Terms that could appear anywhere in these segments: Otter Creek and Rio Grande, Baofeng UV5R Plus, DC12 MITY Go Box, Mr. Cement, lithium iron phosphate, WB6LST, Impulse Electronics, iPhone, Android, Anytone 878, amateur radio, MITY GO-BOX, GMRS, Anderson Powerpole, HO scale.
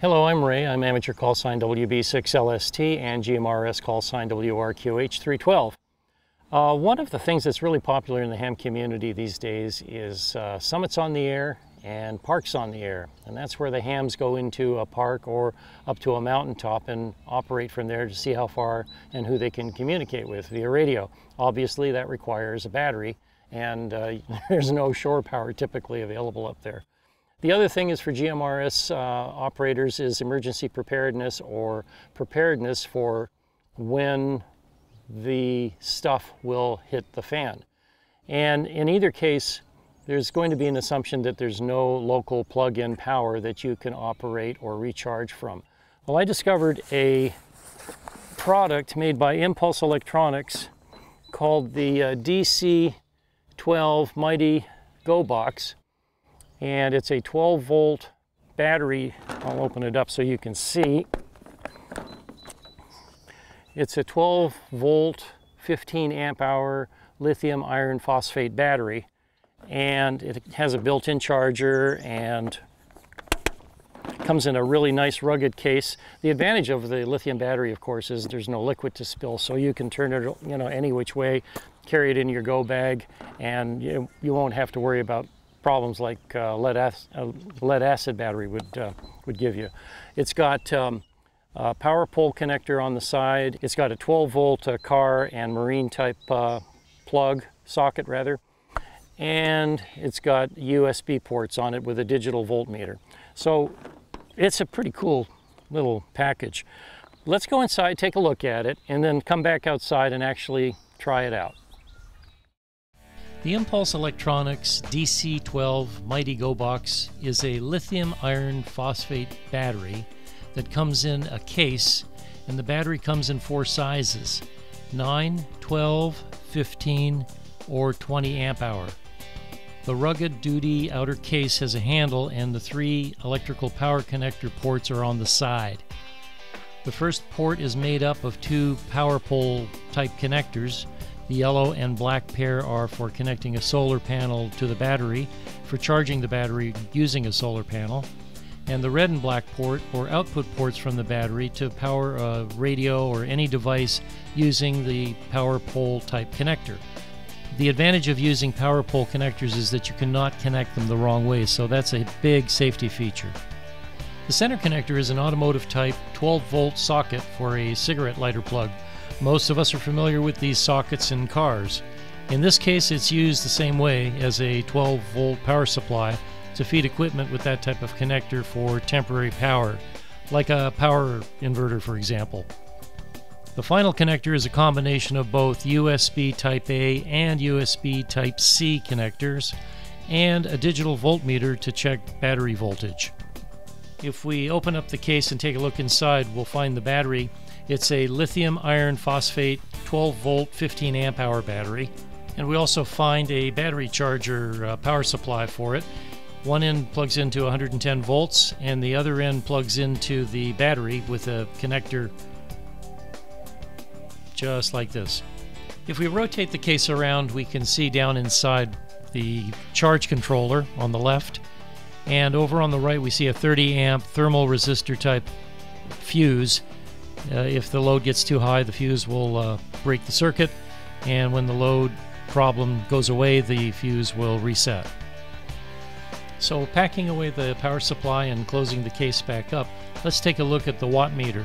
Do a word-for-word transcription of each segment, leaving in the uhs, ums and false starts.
Hello, I'm Ray. I'm amateur call sign W B six L S T and G M R S call sign W R Q H three twelve. Uh, one of the things that's really popular in the ham community these days is uh, summits on the air and parks on the air. And that's where the hams go into a park or up to a mountaintop and operate from there to see how far and who they can communicate with via radio. Obviously, that requires a battery, and uh, there's no shore power typically available up there. The other thing is for G M R S uh, operators is emergency preparedness, or preparedness for when the stuff will hit the fan. And in either case, there's going to be an assumption that there's no local plug-in power that you can operate or recharge from. Well, I discovered a product made by Impulse Electronics called the uh, D C twelve MITY Go Box. And it's a twelve volt battery. I'll open it up so you can see. It's a twelve volt, fifteen amp hour lithium iron phosphate battery. And it has a built-in charger and comes in a really nice rugged case. The advantage of the lithium battery, of course, is there's no liquid to spill, so you can turn it, you know, any which way, carry it in your go bag, and you, you won't have to worry about problems like uh, lead, ac uh, lead acid battery would, uh, would give you. It's got um, a power pole connector on the side. It's got a twelve volt uh, car and marine type uh, plug, socket rather. And it's got U S B ports on it with a digital voltmeter. So it's a pretty cool little package. Let's go inside, take a look at it, and then come back outside and actually try it out. The Impulse Electronics D C twelve MITY Go Box is a lithium iron phosphate battery that comes in a case, and the battery comes in four sizes: nine, twelve, fifteen, or twenty amp hour. The rugged duty outer case has a handle, and the three electrical power connector ports are on the side. The first port is made up of two power pole type connectors. The yellow and black pair are for connecting a solar panel to the battery, for charging the battery using a solar panel, and the red and black port or output ports from the battery to power a radio or any device using the power pole type connector. The advantage of using power pole connectors is that you cannot connect them the wrong way, so that's a big safety feature. The center connector is an automotive type twelve volt socket for a cigarette lighter plug. Most of us are familiar with these sockets in cars. In this case, it's used the same way as a twelve volt power supply to feed equipment with that type of connector for temporary power, like a power inverter, for example. The final connector is a combination of both U S B type A and U S B type C connectors, and a digital voltmeter to check battery voltage. If we open up the case and take a look inside, we'll find the battery. It's a lithium iron phosphate twelve volt fifteen amp hour battery, and we also find a battery charger uh, power supply for it. One end plugs into one hundred ten volts and the other end plugs into the battery with a connector just like this. If we rotate the case around, we can see down inside the charge controller on the left, and over on the right we see a thirty amp thermal resistor type fuse. Uh, if the load gets too high, the fuse will uh, break the circuit, and when the load problem goes away, the fuse will reset. So packing away the power supply and closing the case back up, let's take a look at the watt meter.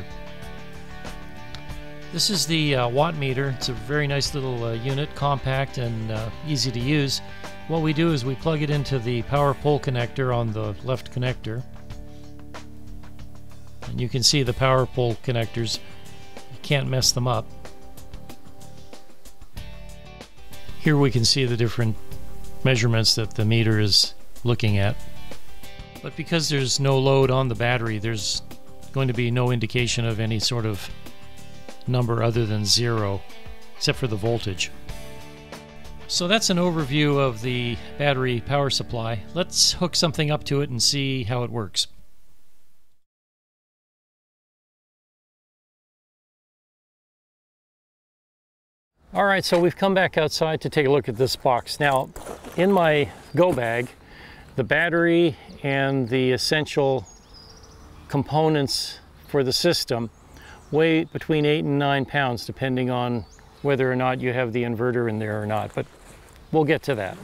This is the uh, watt meter. It's a very nice little uh, unit, compact and uh, easy to use. What we do is we plug it into the power pole connector on the left connector. And you can see the power pole connectors. You can't mess them up. Here we can see the different measurements that the meter is looking at. But because there's no load on the battery, there's going to be no indication of any sort of number other than zero, except for the voltage. So that's an overview of the battery power supply. Let's hook something up to it and see how it works. All right, so we've come back outside to take a look at this box. Now, in my go bag, the battery and the essential components for the system weigh between eight and nine pounds, depending on whether or not you have the inverter in there or not, but we'll get to that.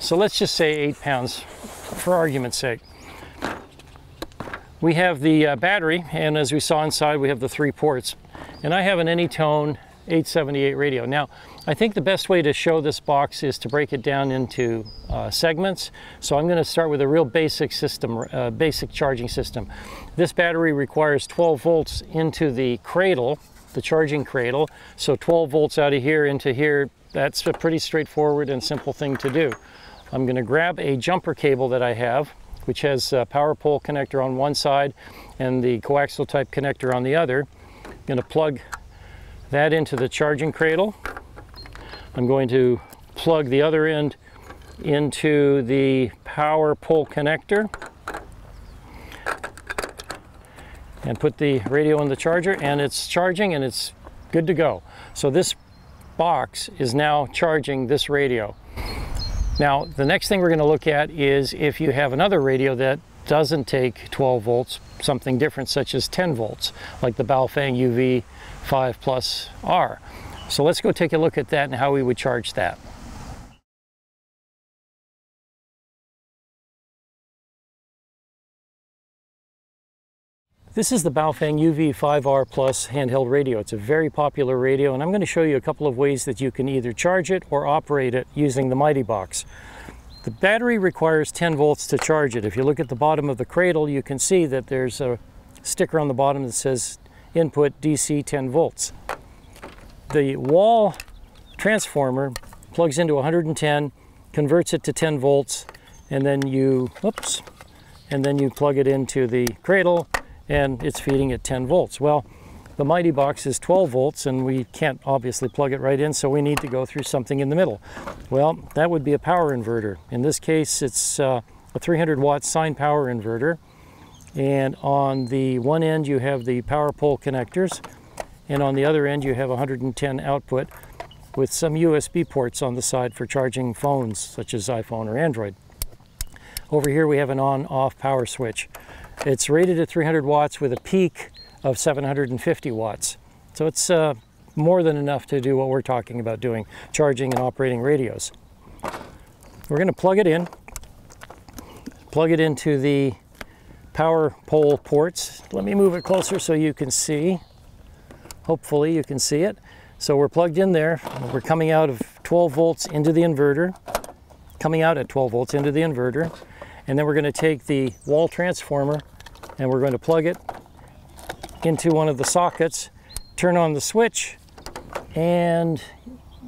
So let's just say eight pounds for argument's sake. We have the uh, battery, and as we saw inside, we have the three ports. And I have an Anytone eight seventy-eight radio. Now, I think the best way to show this box is to break it down into uh, segments. So I'm going to start with a real basic system, uh, basic charging system. This battery requires twelve volts into the cradle, the charging cradle. So twelve volts out of here into here, that's a pretty straightforward and simple thing to do. I'm going to grab a jumper cable that I have, which has a power pole connector on one side and the coaxial type connector on the other. I'm going to plug that into the charging cradle. I'm going to plug the other end into the power pole connector and put the radio in the charger, and it's charging and it's good to go. So this box is now charging this radio. Now, the next thing we're going to look at is if you have another radio that doesn't take twelve volts, something different such as ten volts, like the Baofeng U V five R Plus. So let's go take a look at that and how we would charge that. This is the Baofeng U V five R Plus handheld radio. It's a very popular radio, and I'm going to show you a couple of ways that you can either charge it or operate it using the Mighty Box. The battery requires ten volts to charge it. If you look at the bottom of the cradle, you can see that there's a sticker on the bottom that says input D C ten volts. The wall transformer plugs into one hundred ten, converts it to ten volts, and then you, oops, and then you plug it into the cradle, and it's feeding at ten volts. Well, the Mighty Box is twelve volts, and we can't obviously plug it right in, so we need to go through something in the middle. Well, that would be a power inverter. In this case, it's uh, a three hundred watt sine power inverter. And on the one end, you have the power pole connectors, and on the other end, you have one hundred ten output with some U S B ports on the side for charging phones, such as iPhone or Android. Over here, we have an on-off power switch. It's rated at three hundred watts with a peak of seven hundred fifty watts. So it's uh, more than enough to do what we're talking about doing, charging and operating radios. We're going to plug it in, plug it into the power pole ports. Let me move it closer so you can see. Hopefully you can see it. So we're plugged in there. We're coming out of twelve volts into the inverter, coming out at twelve volts into the inverter. And then we're going to take the wall transformer and we're going to plug it into one of the sockets, turn on the switch, and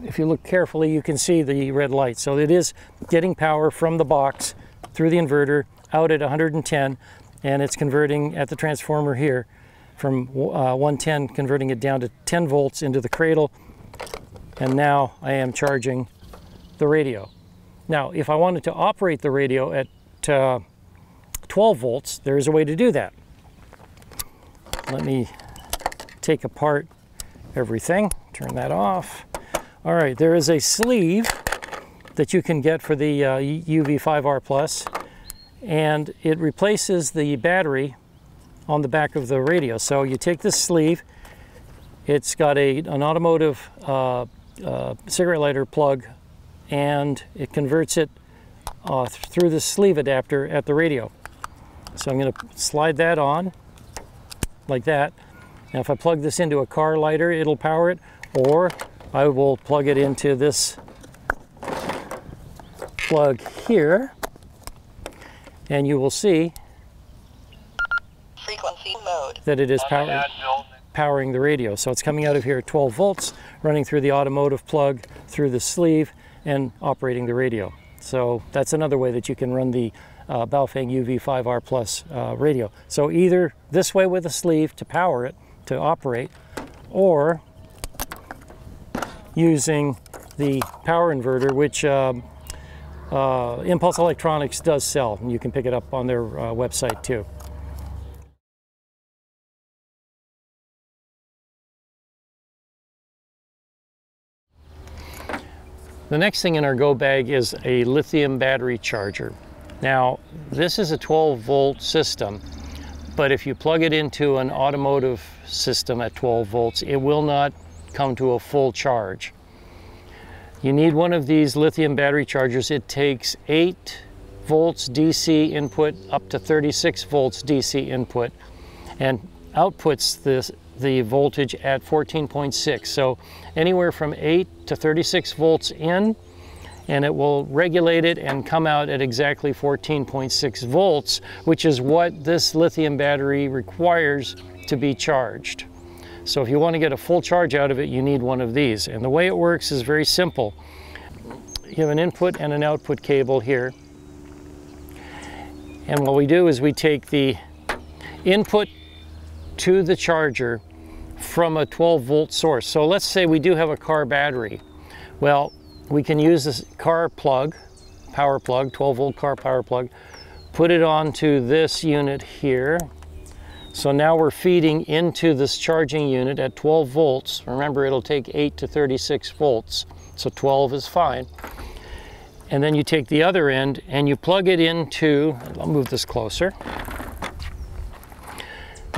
if you look carefully, you can see the red light. So it is getting power from the box through the inverter out at one hundred ten, and it's converting at the transformer here from uh, one ten, converting it down to ten volts into the cradle. And now I am charging the radio. Now, if I wanted to operate the radio at Uh, twelve volts, there is a way to do that. Let me take apart everything, turn that off. All right, there is a sleeve that you can get for the uh, U V five R Plus, and it replaces the battery on the back of the radio. So you take this sleeve, it's got a, an automotive uh, uh, cigarette lighter plug, and it converts it Uh, through the sleeve adapter at the radio. So I'm going to slide that on like that. Now if I plug this into a car lighter, it'll power it, or I will plug it into this plug here, and you will see frequency mode that it is power powering the radio. So it's coming out of here at twelve volts, running through the automotive plug, through the sleeve, and operating the radio. So that's another way that you can run the uh, Baofeng U V five R Plus uh, radio. So either this way with a sleeve to power it, to operate, or using the power inverter, which um, uh, Impulse Electronics does sell, and you can pick it up on their uh, website too. The next thing in our go bag is a lithium battery charger. Now, this is a twelve volt system, But if you plug it into an automotive system at twelve volts, it will not come to a full charge. You need one of these lithium battery chargers. It takes eight volts D C input up to thirty-six volts D C input and outputs this, the voltage at fourteen point six. So anywhere from eight to thirty-six volts in, and it will regulate it and come out at exactly fourteen point six volts, which is what this lithium battery requires to be charged. So if you want to get a full charge out of it, you need one of these. And the way it works is very simple. You have an input and an output cable here. And what we do is we take the input to the charger from a twelve volt source. So let's say we do have a car battery. Well, we can use this car plug, power plug, twelve volt car power plug, put it onto this unit here. So now we're feeding into this charging unit at twelve volts. Remember, it'll take eight to thirty-six volts, so twelve is fine. And then you take the other end and you plug it into, I'll move this closer.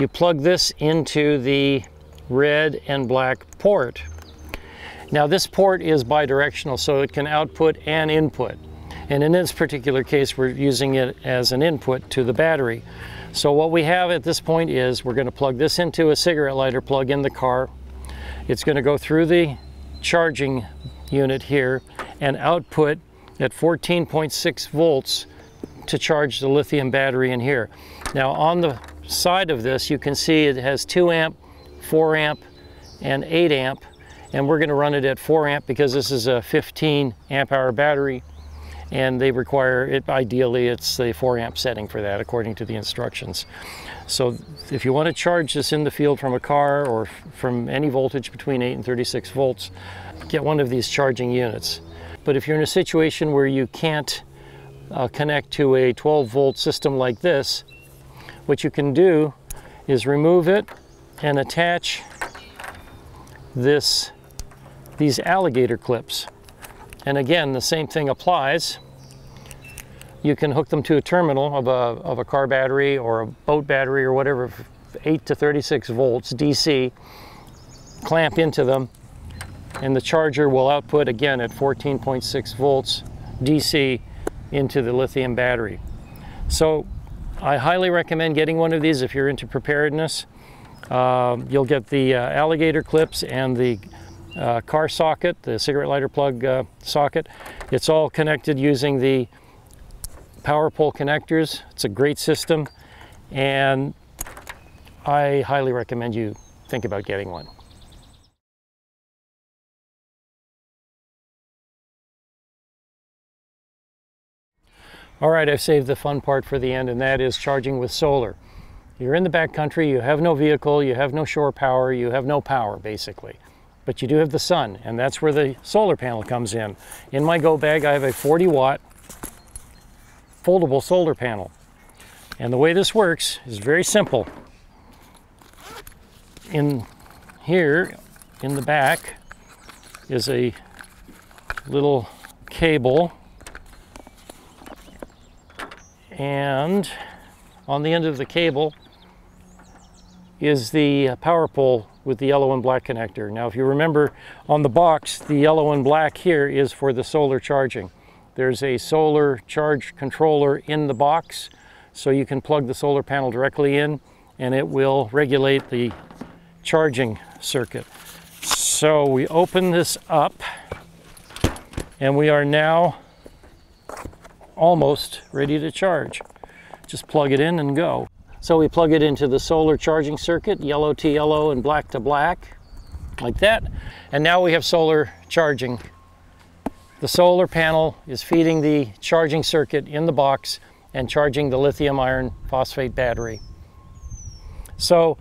You plug this into the red and black port. Now this port is bidirectional, so it can output and input. And in this particular case, we're using it as an input to the battery. So what we have at this point is we're going to plug this into a cigarette lighter plug in the car. It's going to go through the charging unit here and output at fourteen point six volts to charge the lithium battery in here. Now on the side of this, you can see it has two amp, four amp, and eight amp, and we're going to run it at four amp because this is a fifteen amp hour battery, and they require it, ideally it's the four amp setting for that according to the instructions. So if you want to charge this in the field from a car or from any voltage between eight and thirty-six volts, get one of these charging units. But if you're in a situation where you can't uh, connect to a twelve volt system like this, what you can do is remove it and attach this, these alligator clips. And again, the same thing applies. You can hook them to a terminal of a, of a car battery or a boat battery or whatever, eight to thirty-six volts D C, clamp into them, and the charger will output again at fourteen point six volts D C into the lithium battery. So I highly recommend getting one of these if you're into preparedness. Uh, you'll get the uh, alligator clips and the uh, car socket, the cigarette lighter plug uh, socket. It's all connected using the power pole connectors. It's a great system, and I highly recommend you think about getting one. All right, I've saved the fun part for the end, and that is charging with solar. You're in the backcountry, you have no vehicle, you have no shore power, you have no power, basically. But you do have the sun, and that's where the solar panel comes in. In my go bag, I have a forty watt foldable solar panel. And the way this works is very simple. In here, in the back, is a little cable. And on the end of the cable is the power pole with the yellow and black connector. Now, if you remember on the box, the yellow and black here is for the solar charging. There's a solar charge controller in the box, so you can plug the solar panel directly in and it will regulate the charging circuit. So we open this up and we are now almost ready to charge. Just plug it in and go. So we plug it into the solar charging circuit, yellow to yellow and black to black, like that. And now we have solar charging. The solar panel is feeding the charging circuit in the box and charging the lithium iron phosphate battery. So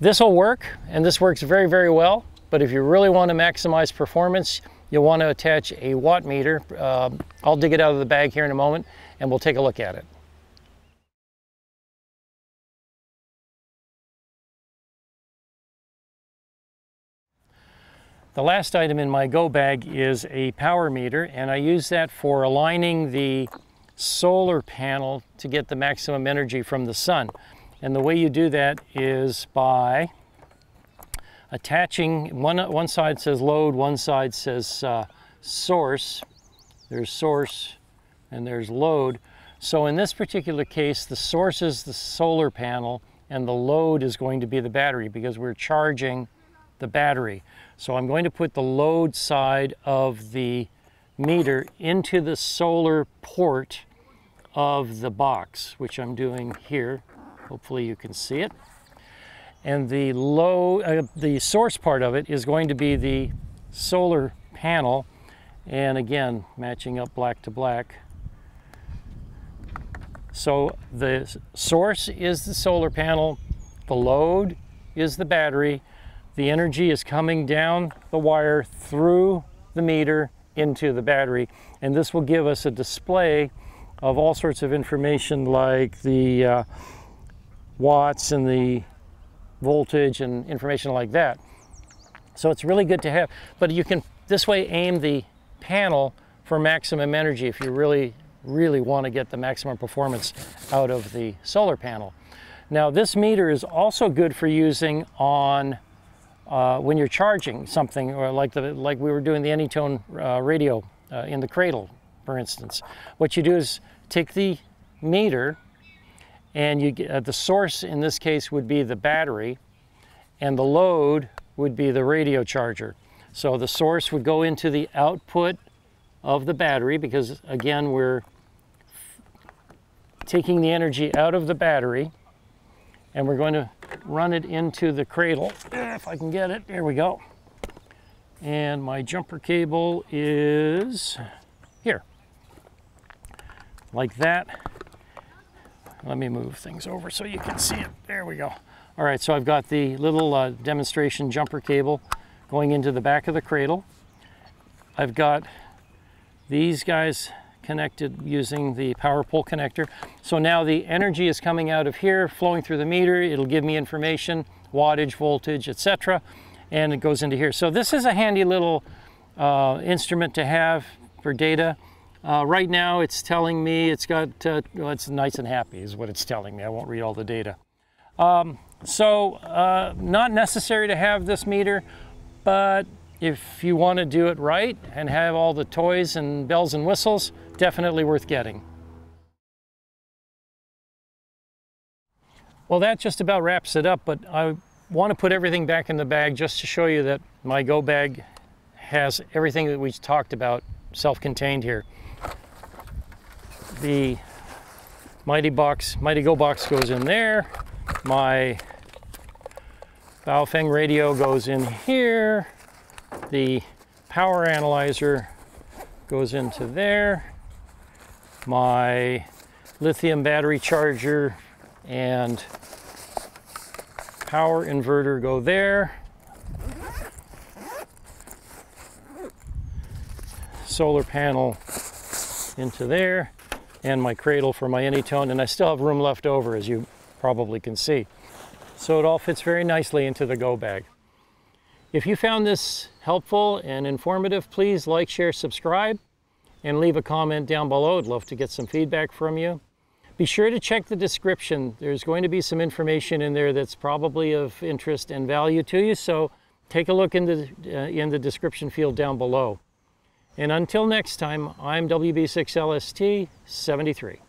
this will work, and this works very, very well. But if you really want to maximize performance, you'll want to attach a watt meter. Uh, I'll dig it out of the bag here in a moment and we'll take a look at it. The last item in my go bag is a power meter, and I use that for aligning the solar panel to get the maximum energy from the sun. And the way you do that is by attaching, one, one side says load, one side says uh, source. There's source and there's load. So in this particular case, the source is the solar panel and the load is going to be the battery because we're charging the battery. So I'm going to put the load side of the meter into the solar port of the box, which I'm doing here. Hopefully you can see it. And the low, uh, the source part of it is going to be the solar panel. And again, matching up black to black. So the source is the solar panel, the load is the battery, the energy is coming down the wire through the meter into the battery, and this will give us a display of all sorts of information like the uh, watts and the voltage and information like that. So it's really good to have, but you can this way aim the panel for maximum energy if you really really want to get the maximum performance out of the solar panel. Now this meter is also good for using on uh, when you're charging something, or like the like we were doing the Anytone uh, radio uh, in the cradle, for instance. What you do is take the meter, and you get, uh, the source in this case would be the battery, and the load would be the radio charger. So the source would go into the output of the battery because again we're taking the energy out of the battery and we're going to run it into the cradle. If I can get it, there we go. And my jumper cable is here. Like that. Let me move things over so you can see it. There we go. All right, so I've got the little uh, demonstration jumper cable going into the back of the cradle. I've got these guys connected using the power pole connector. So now the energy is coming out of here, flowing through the meter. It'll give me information, wattage, voltage, et cetera. And it goes into here. So this is a handy little uh, instrument to have for data. Uh, right now it's telling me it's got, uh, well, it's nice and happy is what it's telling me. I won't read all the data. Um, so uh, not necessary to have this meter, but if you want to do it right and have all the toys and bells and whistles, definitely worth getting. Well, that just about wraps it up, but I want to put everything back in the bag just to show you that my go bag has everything that we talked about self-contained here. The Mighty Box, Mighty Go Box goes in there. My Baofeng radio goes in here. The power analyzer goes into there. My lithium battery charger and power inverter go there. Solar panel into there. And my cradle for my Anytone. And I still have room left over, as you probably can see. So it all fits very nicely into the go bag. If you found this helpful and informative, please like, share, subscribe, and leave a comment down below. I'd love to get some feedback from you. Be sure to check the description. There's going to be some information in there that's probably of interest and value to you, so take a look in the, uh, in the description field down below. And until next time, I'm W B six L S T seventy-three.